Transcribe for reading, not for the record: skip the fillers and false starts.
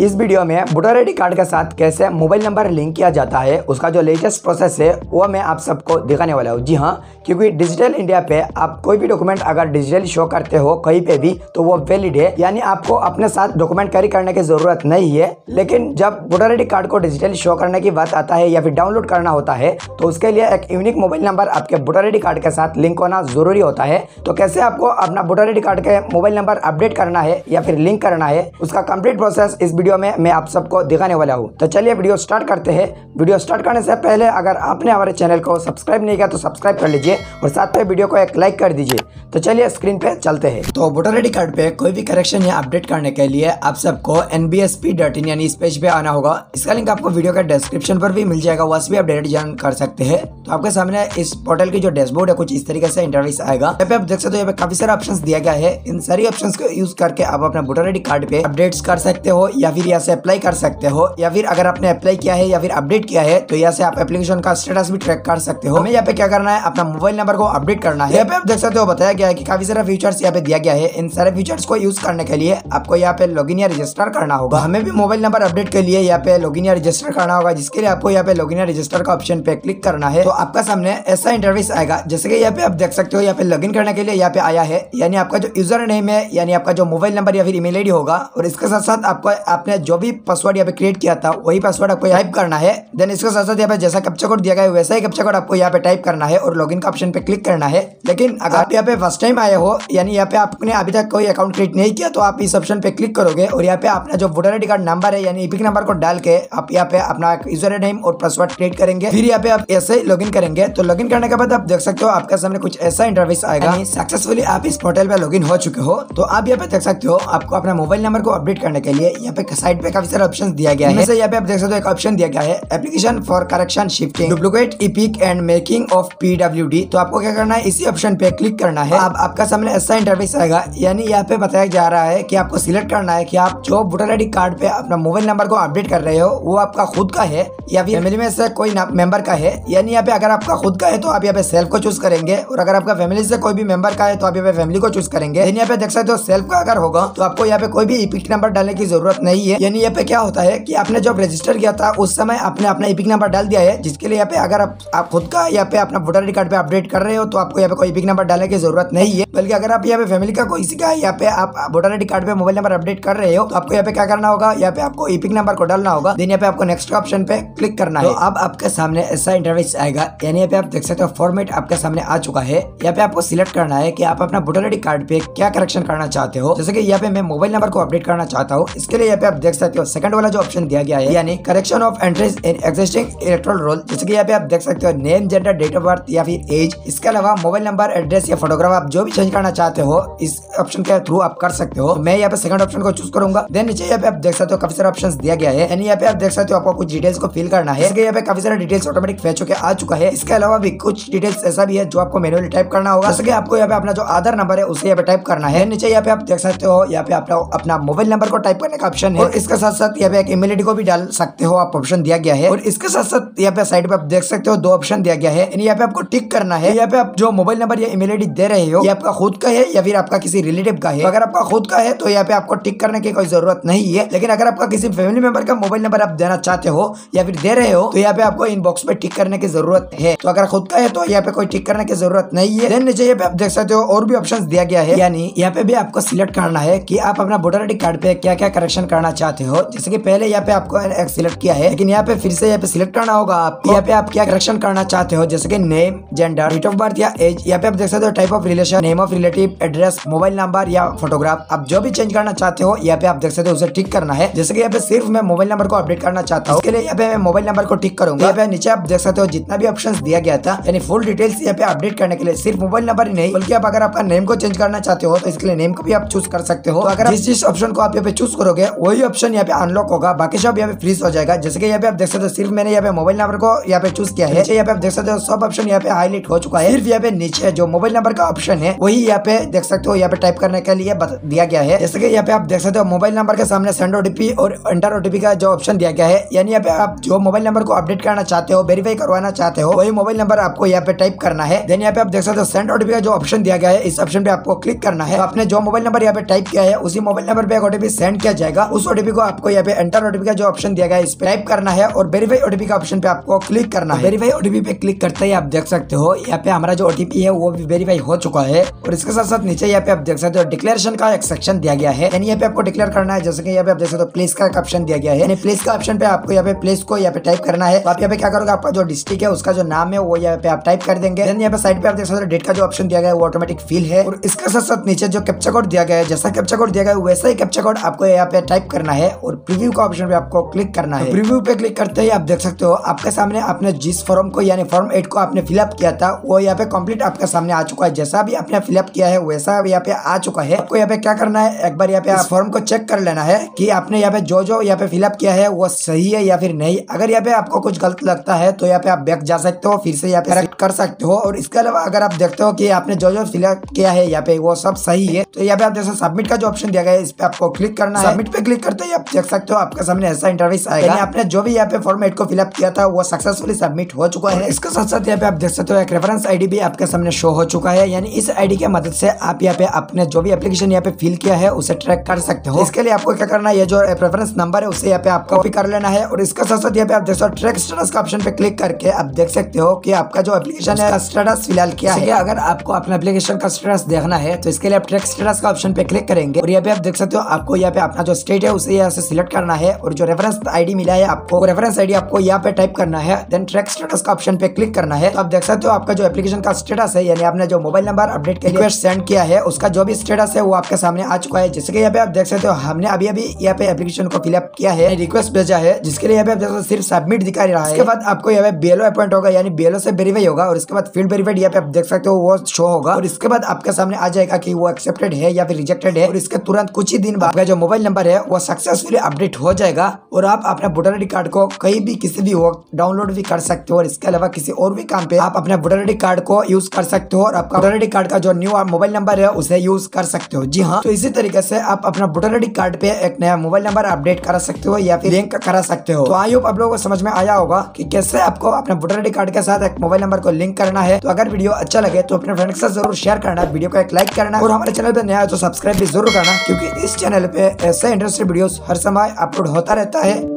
इस वीडियो में voter ID card के साथ कैसे मोबाइल नंबर लिंक किया जाता है उसका जो लेटेस्ट प्रोसेस है वो मैं आप सबको दिखाने वाला हूँ। जी हाँ, क्योंकि डिजिटल इंडिया पे आप कोई भी डॉक्यूमेंट अगर डिजिटली शो करते हो कहीं पे भी तो वो वैलिड है, यानी आपको अपने साथ डॉक्यूमेंट कैरी करने की जरूरत नहीं है। लेकिन जब वोटर आईडी कार्ड को डिजिटली शो करने की बात आता है या फिर डाउनलोड करना होता है तो उसके लिए एक यूनिक मोबाइल नंबर आपके वोटर आईडी कार्ड के साथ लिंक होना जरूरी होता है। तो कैसे आपको अपना वोटर आईडी कार्ड के मोबाइल नंबर अपडेट करना है या फिर लिंक करना है उसका कंप्लीट प्रोसेस इस वीडियो में मैं आप सबको दिखाने वाला हूँ। तो चलिए वीडियो स्टार्ट करते हैं। वीडियो स्टार्ट करने से पहले अगर आपने हमारे चैनल को सब्सक्राइब नहीं किया तो सब्सक्राइब कर लीजिए और साथ में वीडियो को एक लाइक कर दीजिए। तो चलिए स्क्रीन पे चलते हैं। तो वोटर आईडी कार्ड पे कोई भी करेक्शन या अपडेट करने के लिए आप सबको nvsp.in यानी इस पेज पे आना होगा। इसका लिंक आपको वीडियो के डिस्क्रिप्शन पर भी मिल जाएगा, वहाँ से भी अपडेट ज्वाइन कर सकते हैं। तो आपके सामने इस पोर्टल की जो डैशबोर्ड है कुछ इस तरीके से इंटरव्यूस आएगा। यहाँ पे आप देख सकते हो यहाँ पे काफी सारे ऑप्शन दिया गया है। इन सारी ऑप्शन को यूज करके आप अपना वोटर आईडी कार्ड पे अपडेट्स कर सकते हो या फिर यहाँ से अप्लाई कर सकते हो, या फिर अगर आपने अप्लाई किया है या फिर अपडेट किया है तो यहाँ से आप एप्लीकेशन का स्टेटस भी ट्रैक कर सकते हो। हमें यहाँ पे क्या करना है, अपना मोबाइल नंबर को अपडेट करना है। यहाँ पे आप देख सकते हो बताया गया है कि काफी सारा फीचर्स यहाँ पे दिया गया है। इन सारे फीचर्स को यूज करने के लिए आपको यहाँ पे लॉगिन या रजिस्टर करना होगा। हमें भी मोबाइल नंबर अपडेट के लिए यहाँ पे लॉगिन या रजिस्टर करना होगा, जिसके लिए आपको यहाँ पे लॉगिन या रजिस्टर का ऑप्शन पे क्लिक करना है। तो आपका सामने ऐसा इंटरव्यूस आएगा, जैसे कि यहाँ पे आप देख सकते हो यहाँ पे लॉगिन करने के लिए यहाँ पे आया है, यानी आपका जो यूजर नेम है यानी आपका जो मोबाइल नंबर या फिर ईमेल आईडी होगा और इसके साथ साथ आपको आपने जो भी पासवर्ड यहाँ पे क्रिएट किया था वही पासवर्ड आपको टाइप करना है। देन इसके साथ साथ यहाँ पे जैसा कैप्चा कोड दिया गया है वैसा ही कैप्चा कोड आपको यहाँ पे टाइप करना है और लॉगिन का ऑप्शन पे क्लिक करना है। लेकिन अगर आप यहाँ पे फर्स्ट टाइम आए हो यानी यहाँ पे आपने अभी तक कोई अकाउंट क्रिएट नहीं किया तो आप इस ऑप्शन पे क्लिक करोगे और यहाँ पे अपना जो वोटर आईडी कार्ड नंबर है यानी ईपिक नंबर को डाल के आप यहाँ पे अपना यूजर नेम और पासवर्ड क्रिएट करेंगे, फिर यहाँ पे आप ऐसे लॉग इन करेंगे। तो लॉग इन करने के बाद आप देख सकते हो आपके सामने कुछ ऐसा इंटरव्यूस आएगा। सक्सेसफुली आप इस पोर्टल पे लॉग इन हो चुके हो। तो आप यहाँ पे देख सकते हो आपको अपना मोबाइल नंबर को अपडेट करने के लिए यहाँ पे साइड पे काफी सारे ऑप्शन दिया गया है। जैसे यहाँ पे आप देख सकते हो एक ऑप्शन दिया गया है application for correction shifting duplicate EPIC and making of PWD. तो आपको क्या करना है, इसी ऑप्शन पे क्लिक करना है। अब आपका सामने ऐसा इंटरव्यूस आएगा, यानी यहाँ पे बताया जा रहा है कि आपको सिलेक्ट करना है कि आप जो वोटर आईडी कार्ड पे अपना मोबाइल नंबर को अपडेट कर रहे हो वो आपका खुद का है या फिर फैमिली में से कोई मेंबर का है। यानी यहाँ पे अगर आपका खुद का है तो आप यहाँ पे सेल्फ को चूज करेंगे और अगर आपका फैमिली से कोई भी मेंबर का है तो आप यहाँ पे फैमिली को चूज करेंगे। यहाँ पे देख सकते हो सेल्फ का अगर होगा तो आपको यहाँ पे कोई भी ईपिक नंबर डालने की जरूरत नहीं है। यानी यहाँ पे क्या होता है कि आपने जब रजिस्टर किया था उस समय आपने अपना ईपिक नंबर डाल दिया है, जिसके लिए यहाँ पे अगर आप खुद का यहाँ पे अपना वोटर आईडी कार्ड पे अपडेट कर रहे हो तो आपको यहाँ पे कोई ईपिक नंबर डालने की जरूरत नहीं है। बल्कि अगर आप यहाँ पे फैमिली का कोई का यहाँ पे आप वोटर आईडी कार्ड पे मोबाइल नंबर अपडेट कर रहे हो तो आपको यहाँ पे क्या करना होगा, यहाँ पे आपको ईपिक नंबर को डालना होगा। देन यहाँ पे आपको नेक्स्ट ऑप्शन पे क्लिक करना है। अब आपके सामने ऐसा इंटरव्यूस आएगा, यानी यहाँ पे आप देख सकते हो फॉर्मेट आपके सामने आ चुका है। यहाँ पे आपको सिलेक्ट करना है कि आप अपना वोटर आईडी कार्ड पे क्या करेक्शन करना चाहते हो। जैसे कि यहाँ पे मैं मोबाइल नंबर को अपडेट करना चाहता हूँ, इसके लिए यहाँ पे आप देख सकते हो सेकंड वाला जो ऑप्शन दिया गया है यानी correction of entries in existing electoral roll. जैसे कि यहाँ पे आप देख सकते हो name, gender, date of birth या फिर एज। इसके अलावा मोबाइल नंबर, एड्रेस या फोटोग्राफ आप जो भी चेंज करना चाहते हो इस ऑप्शन के थ्रू आप कर सकते हो। मैं यहाँ पे सेकंड ऑप्शन को चूज करूंगा। देन नीचे यहाँ पे आप देख सकते हो काफी सारे ऑप्शन दिया गया है, यानी यहाँ पे आप देख सकते हो आपको कुछ डिटेल्स को फिल करना है। यहाँ पे काफी सारे डिटेल्स ऑटोमेटिक फेच होकर आ चुका है। इसके अलावा भी कुछ डिटेल्स ऐसा भी है जो आपको मेनुअली टाइप करना होगा। जैसे कि आपको यहाँ पे अपना जो आधार नंबर है उसे यहाँ पे टाइप करना है। नीचे यहाँ पे आप देख सकते हो यहाँ पे अपना मोबाइल नंबर को टाइप करने का ऑप्शन है और इसके साथ साथ यहाँ पे एक ईमेल आईडी को भी डाल सकते हो आप, ऑप्शन दिया गया है। और इसके साथ साथ यहाँ पे साइड पे आप देख सकते हो दो ऑप्शन दिया गया है, यानी यहाँ पे आपको टिक करना है यहाँ पे आप जो मोबाइल नंबर या ईमेल आईडी दे रहे हो ये आपका खुद का है या फिर आपका किसी रिलेटिव का है। तो अगर आपका खुद का है तो यहाँ पे आपको टिक करने की कोई जरूरत नहीं है। लेकिन अगर आपका किसी फैमिली मेंबर का मोबाइल नंबर आप देना चाहते हो या फिर दे रहे हो तो यहाँ पे आपको इनबॉक्स पे टिक करने की जरूरत है। तो अगर खुद का है तो यहाँ पे कोई टिक करने की जरूरत नहीं है। नीचे यहाँ पे आप देख सकते हो और भी ऑप्शन दिया गया है, यानी यहाँ पे भी आपको सिलेक्ट करना है कि आप अपना वोटर आईडी कार्ड पे क्या क्या करेक्शन करना चाहते हो। जैसे कि पहले यहाँ पे आपको एक सिलेक्ट किया है, लेकिन यहाँ पे फिर से यहाँ पे सिलेक्ट करना होगा आप यहाँ पे आप क्या करेक्शन करना चाहते हो। जैसे कि name, gender, date of birth या एज। यहाँ पे आप देख सकते हो type of relation, name of relative, address, mobile number या फोटोग्राफ आप जो भी चेंज करना चाहते हो यहाँ पे आप देख सकते हो उसे टिक करना है। जैसे कि यहाँ पे सिर्फ मैं मोबाइल नंबर को अपडेट करना चाहता हूँ, इसके लिए यहाँ पे मैं मोबाइल नंबर को टिक करूंगा। यहाँ पे नीचे आप देख सकते हो जितना भी ऑप्शन दिया गया था यानी फुल डिटेल्स यहाँ पे अपडेट करने के लिए सिर्फ मोबाइल नंबर ही नहीं बल्कि आप अगर आपका नेम को चेंज करना चाहते हो तो इसके लिए नेम को भी आप चूज कर सकते हो। तो अगर जिस ऑप्शन को आप यहाँ पे चूज करोगे वही ऑप्शन यहाँ पे अनलॉक होगा, बाकी सब यहाँ पे फ्रीज हो जाएगा। जैसे कि यहाँ पे आप देख सकते हो सिर्फ मैंने यहाँ पे मोबाइल नंबर को यहाँ पे चूज किया है। यहाँ पे आप देख सकते हो सब ऑप्शन यहाँ पे हाईलाइट हो चुका है। सिर्फ यहाँ पे नीचे जो मोबाइल नंबर का ऑप्शन है वही यहाँ पे देख सकते हो यहाँ पे टाइप करने के लिए दिया गया है। जैसे कि यहाँ पे आप देख सकते हो मोबाइल नंबर के सामने सेंड ओटीपी और एंटर ओटीपी का जो ऑप्शन दिया गया है, यानी यहाँ पे आप जो मोबाइल नंबर को अपडेट करना चाहते हो, वेरीफाई करवाना चाहते हो वही मोबाइल नंबर आपको यहाँ पे टाइप करना है। देन यहाँ पे आप देख सकते हो सेंड ओटीपी का जो ऑप्शन दिया गया है इस ऑप्शन पे आपको क्लिक करना है। आपने जो मोबाइल नंबर यहाँ पे टाइप किया है उसी मोबाइल नंबर पे एक ओटीपी सेंड किया जाएगा, उस उस ओटीपी को आपको यहाँ पे एंटर ओटीपी का जो ऑप्शन दिया गया है इस पे टाइप करना है और वेरीफाई ओटीपी का ऑप्शन पे आपको क्लिक करना है। वेरीफाई ओटीपी पे क्लिक करते ही आप देख सकते हो यहाँ पे हमारा जो ओटीपी है वो भी वेरीफाई हो चुका है। और इसके साथ साथ नीचे यहाँ पे आप देख सकते हो डिक्लेरेशन का एक सेक्शन दिया गया है, यानी यहाँ पे आपको डिक्लेयर करना है। जैसे कि यहाँ पे आप देख सकते हो प्लेस का ऑप्शन दिया गया है, यानी प्लेस का ऑप्शन पे आपको यहाँ पे प्लेस को यहाँ पे टाइप करना है। आप यहाँ पे क्या करोगे, आपका जो डिस्ट्रिक्ट है उसका जो नाम है वो यहाँ पे आप टाइप कर देंगे। यहाँ पे साइड पे आप देख सकते हो डेट का जो ऑप्शन दिया गया है वो ऑटोमेटिक फिल है। और इसके साथ साथ नीचे जो कैप्चा कोड दिया गया है, जैसा कैप्चा कोड दिया गया है वैसा ही कैप्चा कोड आपको यहाँ पे टाइप करना है और प्रीव्यू का ऑप्शन पे आपको क्लिक करना है। प्रीव्यू पे क्लिक करते ही आप देख सकते हो आपके सामने आपने जिस फॉर्म को यानी फॉर्म 8 को आपने फिलअप किया था वो यहाँ पे कंप्लीट आपके सामने आ चुका है। जैसा भी आपने फिलअप किया है वैसा यहाँ पे आ चुका है। आपको यहाँ पे क्या करना है, एक बार यहाँ पे फॉर्म को चेक कर लेना है की आपने यहाँ पे जो जो यहाँ पे फिलअप किया है वो सही है या फिर नहीं। अगर यहाँ पे आपको कुछ गलत लगता है तो यहाँ पे आप बैक जा सकते हो, फिर से यहाँ पे करेक्ट कर सकते हो। और इसके अलावा अगर आप देखते हो कि आपने जो जो फिलअप किया है यहाँ पे वो सब सही है तो यहाँ पे आप जैसे सबमिट का जो ऑप्शन दिया गया है इस पे आपको क्लिक करना है। सबमिट पे क्लिक करते ही आप देख सकते हो आपके सामने ऐसा इंटरव्यूस आएगा, आपने जो भी यहाँ पे फॉर्मेट को फिलअप किया था वो सक्सेसफुली सबमिट हो चुका है। इसके साथ साथ यहाँ पे आप देख सकते हो एक रेफरेंस आईडी भी आपके सामने शो हो चुका है, यानी इस आईडी की मदद से आप यहाँ पे अपने जो भी एप्लीकेशन यहाँ पे फिल किया है उसे ट्रैक कर सकते हो। इसके लिए आपको क्या करना है, ये जो रेफरेंस नंबर है उसे यहाँ पे आप कॉपी कर लेना है। और इसके साथ साथ यहाँ पे आप देख सकते हो ट्रैक स्टेटस का ऑप्शन पे क्लिक करके आप देख सकते हो कि आपका जो एप्लीकेशन है स्टेटस फिलहाल क्या है। अगर आपको अपने एप्लीकेशन का स्टेटस देखना है तो इसके लिए आप ट्रैक स्टेटस का ऑप्शन पे क्लिक करेंगे और यहाँ पे आप देख सकते हो आपको यहाँ पे अपना जो स्टेट है उसे यहाँ से सिलेक्ट करना है और जो रेफरेंस आईडी मिला है आपको रेफरेंस आईडी आपको यहाँ पे टाइप करना है, देन ट्रैक स्टेटस का ऑप्शन पे क्लिक करना है। तो आप देख सकते हो आपका जो एप्लीकेशन का स्टेटस है यानी आपने जो मोबाइल नंबर अपडेट के रिक्वेस्ट सेंड किया है उसका जो भी स्टेटस है वो आपके सामने आ चुका है। जैसे कि यहाँ पे आप देख सकते हो हमने अभी अभी यहाँ पे एप्लीकेशन को फिलअप किया है, रिक्वेस्ट भेजा है, जिसके लिए यहाँ पे आप देख सकते हो सिर्फ सबमिट दिखा रहा है। इसके बाद आपको यहाँ पे बीएलओ अपॉइंट होगा यानी बीएलओ से वेरीफाई होगा और इसके बाद फील्ड वेरीफाइड यहाँ पे आप देख सकते हो वो शो होगा। और इसके बाद आपके सामने आ जाएगा कि वो एक्सेप्टेड है या फिर रिजेक्टेड है। और इसके तुरंत कुछ ही दिन बाद आपका जो मोबाइल नंबर है वो सक्सेसफुली अपडेट हो जाएगा और आप अपना वोटर आईडी कार्ड को कहीं भी किसी भी हो डाउनलोड भी कर सकते हो। और इसके अलावा किसी और भी काम पे आप अपना वोटर आईडी कार्ड को यूज कर सकते हो और आपका वोटर आईडी कार्ड का जो न्यू मोबाइल नंबर है उसे यूज कर सकते हो। जी हाँ, तो इसी तरीके से आप अपना वोटर आईडी कार्ड पे एक नया मोबाइल नंबर अपडेट करा सकते हो या फिर लिंक करा सकते हो। तो आई होप आप लोगों को समझ में आया होगा कि कैसे आपको अपने वोटर आईडी कार्ड के साथ एक मोबाइल नंबर को लिंक करना है। तो अगर वीडियो अच्छा लगे तो अपने फ्रेंड्स से जरूर शेयर करना, वीडियो को एक लाइक करना और हमारे चैनल पे नया है तो सब्सक्राइब भी जरूर करना, क्योंकि इस चैनल पे ऐसे इंटरेस्टिंग वीडियोस हर समय अपलोड होता रहता है।